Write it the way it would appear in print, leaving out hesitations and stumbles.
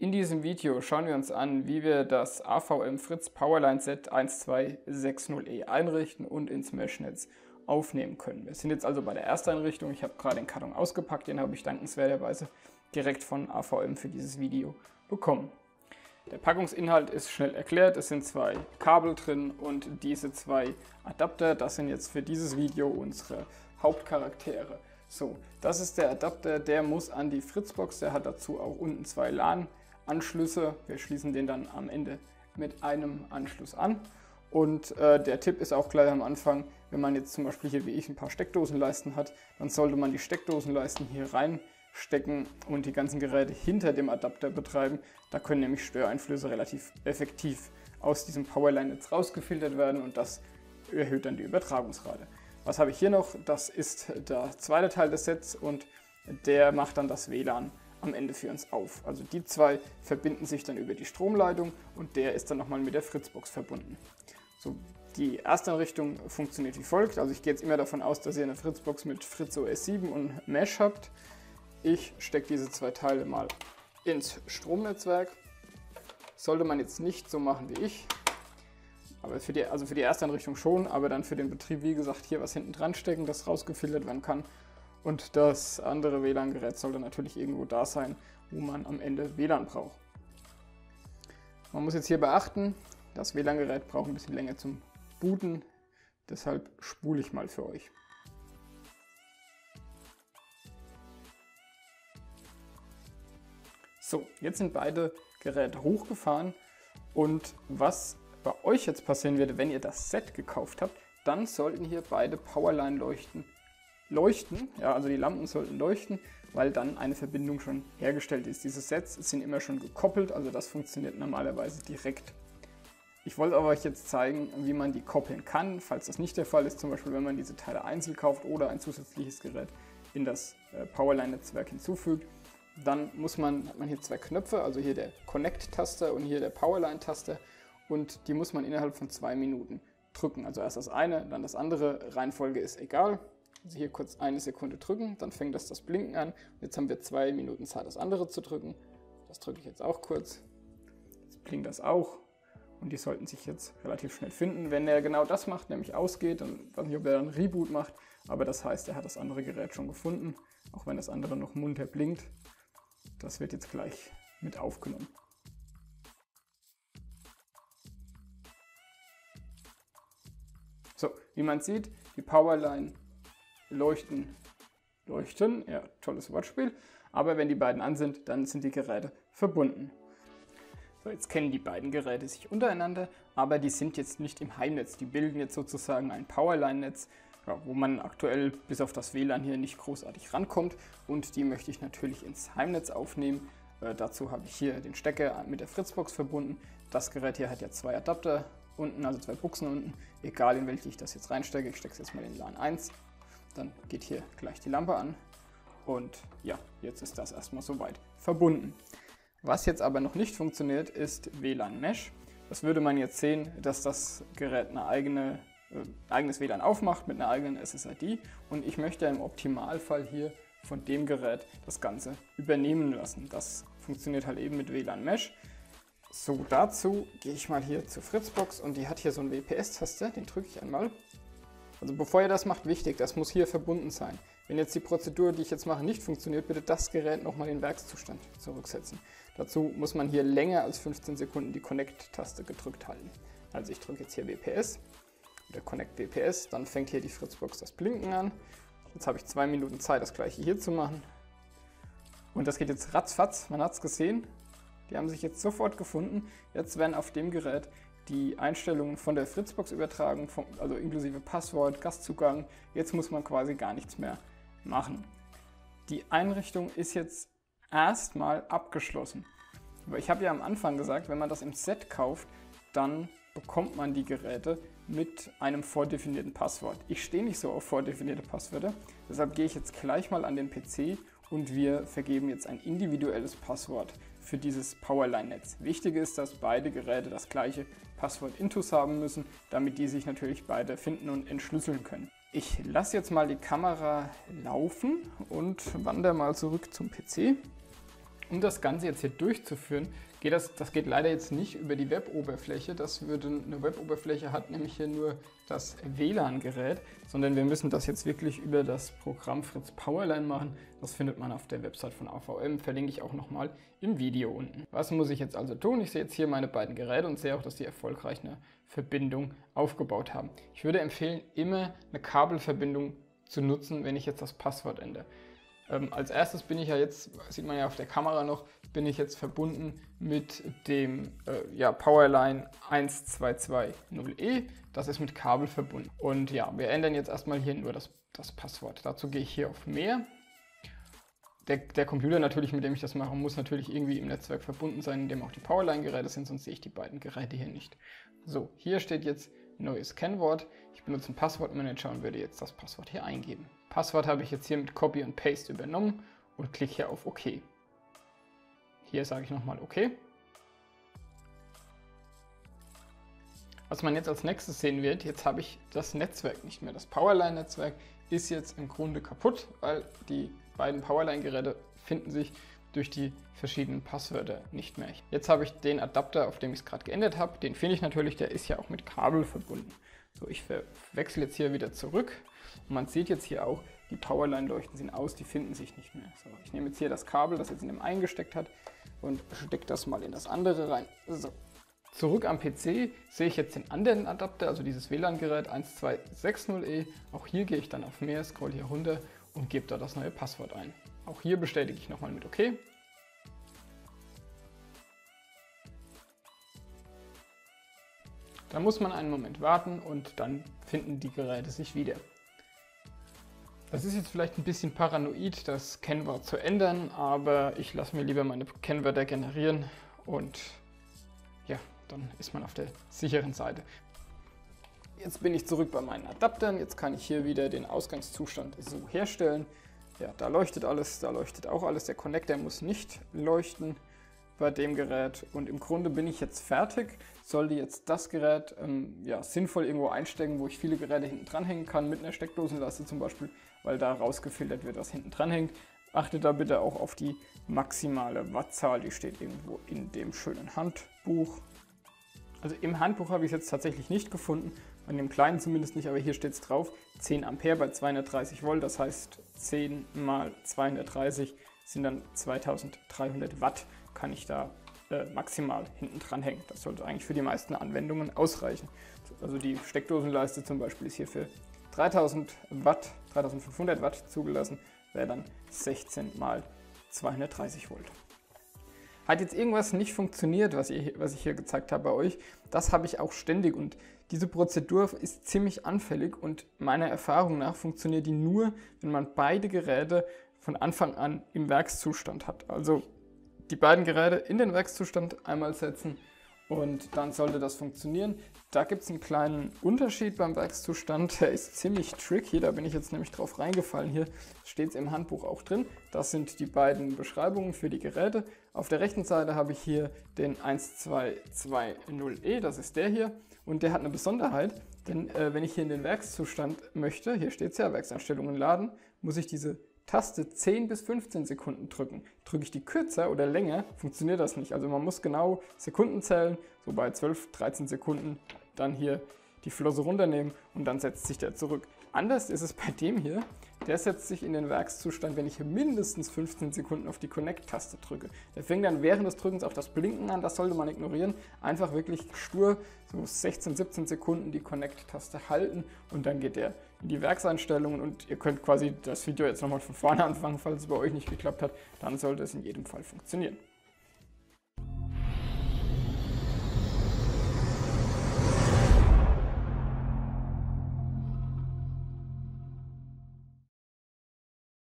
In diesem Video schauen wir uns an, wie wir das AVM FRITZ!Powerline Set 1260E einrichten und ins Mesh-Netz aufnehmen können. Wir sind jetzt also bei der Ersteinrichtung. Ich habe gerade den Karton ausgepackt, den habe ich dankenswerterweise direkt von AVM für dieses Video bekommen. Der Packungsinhalt ist schnell erklärt. Es sind zwei Kabel drin und diese zwei Adapter. Das sind jetzt für dieses Video unsere Hauptcharaktere. So, das ist der Adapter, der muss an die FRITZ!Box. Der hat dazu auch unten zwei LAN-Anschlüsse. Wir schließen den dann am Ende mit einem Anschluss an. Und der Tipp ist auch gleich am Anfang, wenn man jetzt zum Beispiel hier wie ich ein paar Steckdosenleisten hat, dann sollte man die Steckdosenleisten hier reinstecken und die ganzen Geräte hinter dem Adapter betreiben. Da können nämlich Störeinflüsse relativ effektiv aus diesem Powerline-Netz rausgefiltert werden und das erhöht dann die Übertragungsrate. Was habe ich hier noch? Das ist der zweite Teil des Sets und der macht dann das WLAN am Ende für uns auf. Also die zwei verbinden sich dann über die Stromleitung und der ist dann nochmal mit der FRITZ!Box verbunden. So, die Ersteinrichtung funktioniert wie folgt. Also ich gehe jetzt immer davon aus, dass ihr eine FRITZ!Box mit FRITZ!OS 7 und Mesh habt. Ich stecke diese zwei Teile mal ins Stromnetzwerk. Sollte man jetzt nicht so machen wie ich, aber für die Ersteinrichtung schon, aber dann für den Betrieb, wie gesagt, hier was hinten dran stecken, das rausgefiltert werden kann. Und das andere WLAN-Gerät sollte natürlich irgendwo da sein, wo man am Ende WLAN braucht. Man muss jetzt hier beachten, das WLAN-Gerät braucht ein bisschen länger zum Booten, deshalb spule ich mal für euch. So, jetzt sind beide Geräte hochgefahren und was bei euch jetzt passieren würde, wenn ihr das Set gekauft habt, dann sollten hier beide Powerline-Leuchten leuchten, ja, also die Lampen sollten leuchten, weil dann eine Verbindung schon hergestellt ist. Diese Sets sind immer schon gekoppelt, also das funktioniert normalerweise direkt. Ich wollte aber euch jetzt zeigen, wie man die koppeln kann, falls das nicht der Fall ist, zum Beispiel wenn man diese Teile einzeln kauft oder ein zusätzliches Gerät in das Powerline-Netzwerk hinzufügt. Dann hat man hier zwei Knöpfe, also hier der Connect-Taster und hier der Powerline-Taster und die muss man innerhalb von 2 Minuten drücken. Also erst das eine, dann das andere, Reihenfolge ist egal. Also hier kurz 1 Sekunde drücken, dann fängt das Blinken an. Jetzt haben wir 2 Minuten Zeit, das andere zu drücken. Das drücke ich jetzt auch kurz. Jetzt blinkt das auch. Und die sollten sich jetzt relativ schnell finden. Wenn er genau das macht, nämlich ausgeht, dann weiß ich nicht, ob er dann Reboot macht. Aber das heißt, er hat das andere Gerät schon gefunden, auch wenn das andere noch munter blinkt. Das wird jetzt gleich mit aufgenommen. So, wie man sieht, die Powerline leuchten, ja, tolles Wortspiel, aber wenn die beiden an sind, dann sind die Geräte verbunden. So, jetzt kennen die beiden Geräte sich untereinander, aber die sind jetzt nicht im Heimnetz, die bilden jetzt sozusagen ein Powerline-Netz, ja, wo man aktuell bis auf das WLAN hier nicht großartig rankommt und die möchte ich natürlich ins Heimnetz aufnehmen. Dazu habe ich hier den Stecker mit der FRITZ!Box verbunden, das Gerät hier hat ja zwei Adapter unten, also zwei Buchsen unten, egal in welche ich das jetzt reinstecke, ich stecke es jetzt mal in LAN 1. Dann geht hier gleich die Lampe an und ja, jetzt ist das erstmal soweit verbunden. Was jetzt aber noch nicht funktioniert, ist WLAN Mesh. Das würde man jetzt sehen, dass das Gerät ein eigenes WLAN aufmacht mit einer eigenen SSID und ich möchte im Optimalfall hier von dem Gerät das Ganze übernehmen lassen. Das funktioniert halt eben mit WLAN Mesh. So, dazu gehe ich mal hier zur FRITZ!Box und die hat hier so einen WPS-Taster, den drücke ich einmal. Also bevor ihr das macht, wichtig, das muss hier verbunden sein. Wenn jetzt die Prozedur, die ich jetzt mache, nicht funktioniert, bitte das Gerät nochmal in den Werkszustand zurücksetzen. Dazu muss man hier länger als 15 Sekunden die Connect-Taste gedrückt halten. Also ich drücke jetzt hier WPS oder Connect WPS, dann fängt hier die FRITZ!Box das Blinken an. Jetzt habe ich 2 Minuten Zeit, das gleiche hier zu machen. Und das geht jetzt ratzfatz, man hat es gesehen. Die haben sich jetzt sofort gefunden. Jetzt werden auf dem Gerät die Einstellungen von der FRITZ!Box übertragen, also inklusive Passwort, Gastzugang. Jetzt muss man quasi gar nichts mehr machen. Die Einrichtung ist jetzt erstmal abgeschlossen. Aber ich habe ja am Anfang gesagt, wenn man das im Set kauft, dann bekommt man die Geräte mit einem vordefinierten Passwort. Ich stehe nicht so auf vordefinierte Passwörter, deshalb gehe ich jetzt gleich mal an den PC und wir vergeben jetzt ein individuelles Passwort für dieses Powerline-Netz. Wichtig ist, dass beide Geräte das gleiche Passwort intus haben müssen, damit die sich natürlich beide finden und entschlüsseln können. Ich lasse jetzt mal die Kamera laufen und wandere mal zurück zum PC Um das Ganze jetzt hier durchzuführen, geht das geht leider jetzt nicht über die Web-Oberfläche. Das würde eine Web-Oberfläche hat nämlich hier nur das WLAN-Gerät, sondern wir müssen das jetzt wirklich über das Programm FRITZ!Powerline machen. Das findet man auf der Website von AVM, verlinke ich auch nochmal im Video unten. Was muss ich jetzt also tun? Ich sehe jetzt hier meine beiden Geräte und sehe auch, dass die erfolgreich eine Verbindung aufgebaut haben. Ich würde empfehlen, immer eine Kabelverbindung zu nutzen, wenn ich jetzt das Passwort ändere. Als erstes bin ich ja jetzt, sieht man ja auf der Kamera noch, bin ich jetzt verbunden mit dem Powerline 1220E. Das ist mit Kabel verbunden. Und ja, wir ändern jetzt erstmal hier nur das Passwort. Dazu gehe ich hier auf Mehr. Der Computer natürlich, mit dem ich das mache, muss natürlich irgendwie im Netzwerk verbunden sein, in dem auch die Powerline-Geräte sind, sonst sehe ich die beiden Geräte hier nicht. So, hier steht jetzt neues Kennwort. Ich benutze einen Passwortmanager und würde jetzt das Passwort hier eingeben. Passwort habe ich jetzt hier mit Copy und Paste übernommen und klicke hier auf OK. Hier sage ich nochmal OK. Was man jetzt als nächstes sehen wird, jetzt habe ich das Netzwerk nicht mehr. Das Powerline-Netzwerk ist jetzt im Grunde kaputt, weil die beiden Powerline-Geräte finden sich durch die verschiedenen Passwörter nicht mehr. Jetzt habe ich den Adapter, auf dem ich es gerade geändert habe, den finde ich natürlich, der ist ja auch mit Kabel verbunden. So, ich wechsle jetzt hier wieder zurück und man sieht jetzt hier auch, die Powerline-Leuchten sind aus, die finden sich nicht mehr. So, ich nehme jetzt hier das Kabel, das jetzt in dem einen gesteckt hat und stecke das mal in das andere rein. So. Zurück am PC sehe ich jetzt den anderen Adapter, also dieses WLAN-Gerät 1260E. Auch hier gehe ich dann auf Mehr, scroll hier runter und gebe da das neue Passwort ein. Auch hier bestätige ich nochmal mit OK. Da muss man einen Moment warten und dann finden die Geräte sich wieder. Das ist jetzt vielleicht ein bisschen paranoid, das Kennwort zu ändern, aber ich lasse mir lieber meine Kennwörter generieren und ja, dann ist man auf der sicheren Seite. Jetzt bin ich zurück bei meinen Adaptern, jetzt kann ich hier wieder den Ausgangszustand so herstellen. Ja, da leuchtet alles, da leuchtet auch alles, der Connector muss nicht leuchten bei dem Gerät und im Grunde bin ich jetzt fertig. Sollte jetzt das Gerät sinnvoll irgendwo einstecken, wo ich viele Geräte hinten dranhängen kann, mit einer Steckdosenleiste zum Beispiel, weil da rausgefiltert wird, was hinten dranhängt. Achtet da bitte auch auf die maximale Wattzahl, die steht irgendwo in dem schönen Handbuch. Also im Handbuch habe ich es jetzt tatsächlich nicht gefunden, an dem kleinen zumindest nicht, aber hier steht es drauf, 10 Ampere bei 230 Volt, das heißt 10 mal 230 sind dann 2300 Watt, kann ich da maximal hinten dran hängen. Das sollte eigentlich für die meisten Anwendungen ausreichen. Also die Steckdosenleiste zum Beispiel ist hier für 3000 Watt, 3500 Watt zugelassen, wäre dann 16 mal 230 Volt. Hat jetzt irgendwas nicht funktioniert, was ich hier gezeigt habe bei euch, das habe ich auch ständig und diese Prozedur ist ziemlich anfällig und meiner Erfahrung nach funktioniert die nur, wenn man beide Geräte von Anfang an im Werkszustand hat. Also die beiden Geräte in den Werkszustand einmal setzen und dann sollte das funktionieren. Da gibt es einen kleinen Unterschied beim Werkszustand, der ist ziemlich tricky, da bin ich jetzt nämlich drauf reingefallen, hier steht es im Handbuch auch drin. Das sind die beiden Beschreibungen für die Geräte. Auf der rechten Seite habe ich hier den 1220E, das ist der hier, und der hat eine Besonderheit, denn wenn ich hier in den Werkszustand möchte, hier steht es ja, Werkseinstellungen laden, muss ich diese Taste 10 bis 15 Sekunden drücken. Drücke ich die kürzer oder länger, funktioniert das nicht. Also man muss genau Sekunden zählen, so bei 12, 13 Sekunden dann hier die Flosse runternehmen und dann setzt sich der zurück. Anders ist es bei dem hier, der setzt sich in den Werkszustand, wenn ich hier mindestens 15 Sekunden auf die Connect-Taste drücke. Der fängt dann während des Drückens auch das Blinken an, das sollte man ignorieren. Einfach wirklich stur, so 16, 17 Sekunden die Connect-Taste halten und dann geht der in die Werkseinstellungen und ihr könnt quasi das Video jetzt nochmal von vorne anfangen, falls es bei euch nicht geklappt hat, dann sollte es in jedem Fall funktionieren.